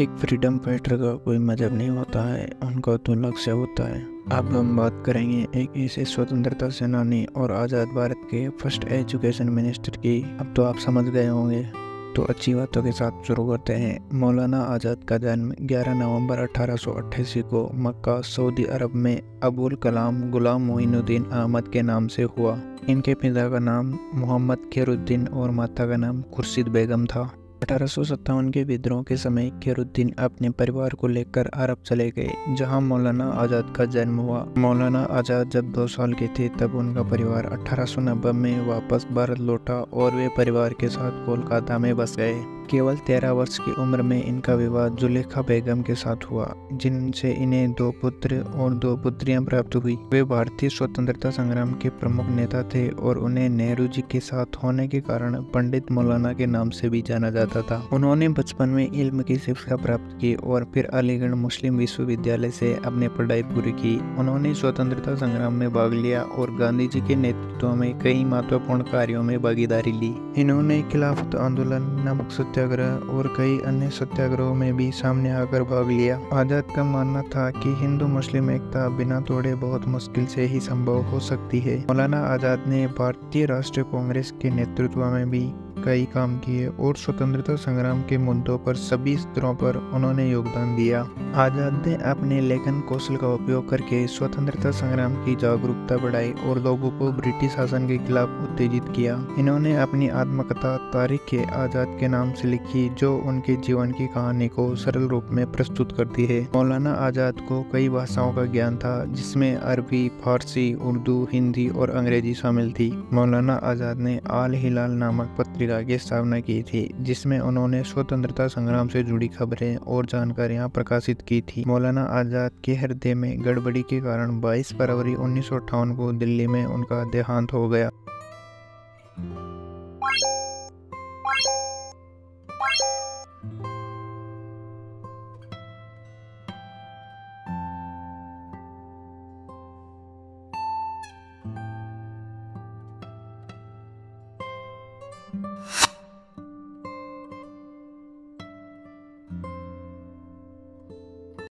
एक freedom fighter का कोई मजहब नहीं होता है, उनका तो अलग से होता है। अब हम बात करेंगे एक ऐसे स्वतंत्रता सेनानी और आज़ाद भारत के फर्स्ट एजुकेशन मिनिस्टर की। अब तो आप समझ गए होंगे, तो अच्छी बातों के साथ शुरू करते हैं। मौलाना आज़ाद का जन्म 11 नवंबर 1888 को मक्का, सऊदी अरब में अबुल कलाम गुलाम मोइनुद्दीन अहमद के नाम से हुआ। इनके पिता का नाम मोहम्मद खैरुद्दीन और माता का नाम खुर्शीद बेगम था। 1857 के विद्रोह के समय खैरुद्दीन अपने परिवार को लेकर अरब चले गए, जहां मौलाना आज़ाद का जन्म हुआ। मौलाना आज़ाद जब 2 साल के थे तब उनका परिवार 1890 में वापस भारत लौटा और वे परिवार के साथ कोलकाता में बस गए। केवल 13 वर्ष की उम्र में इनका विवाह जुलेखा बेगम के साथ हुआ, जिनसे इन्हें 2 पुत्र और 2 पुत्रियां प्राप्त हुई। वे भारतीय स्वतंत्रता संग्राम के प्रमुख नेता थे और उन्हें नेहरू जी के साथ होने के कारण पंडित मौलाना के नाम से भी जाना जाता था। उन्होंने बचपन में इल्म की शिक्षा प्राप्त की और फिर अलीगढ़ मुस्लिम विश्वविद्यालय से अपनी पढ़ाई पूरी की। उन्होंने स्वतंत्रता संग्राम में भाग लिया और गांधी जी के नेतृत्व में कई महत्वपूर्ण कार्यों में भागीदारी ली। इन्होंने खिलाफत आंदोलन, नमक सत्याग्रह और कई अन्य सत्याग्रहों में भी सामने आकर भाग लिया। आज़ाद का मानना था कि हिंदू मुस्लिम एकता बिना तोड़े बहुत मुश्किल से ही संभव हो सकती है। मौलाना आज़ाद ने भारतीय राष्ट्रीय कांग्रेस के नेतृत्व में भी कई काम किए और स्वतंत्रता संग्राम के मुद्दों पर सभी स्तरों पर उन्होंने योगदान दिया। आज़ाद ने अपने लेखन कौशल का उपयोग करके स्वतंत्रता संग्राम की जागरूकता बढ़ाई और लोगों को ब्रिटिश शासन के खिलाफ उत्तेजित किया। इन्होंने अपनी आत्मकथा तारीख आज़ाद के नाम से लिखी, जो उनके जीवन की कहानी को सरल रूप में प्रस्तुत करती है। मौलाना आज़ाद को कई भाषाओं का ज्ञान था, जिसमें अरबी, फारसी, उर्दू, हिंदी और अंग्रेजी शामिल थी। मौलाना आज़ाद ने आल हिलाल नामक पत्रिका की स्थापना की थी, जिसमें उन्होंने स्वतंत्रता संग्राम से जुड़ी खबरें और जानकारियां प्रकाशित की थी। मौलाना आज़ाद के हृदय में गड़बड़ी के कारण 22 फरवरी 1958 को दिल्ली में उनका देहांत हो गया।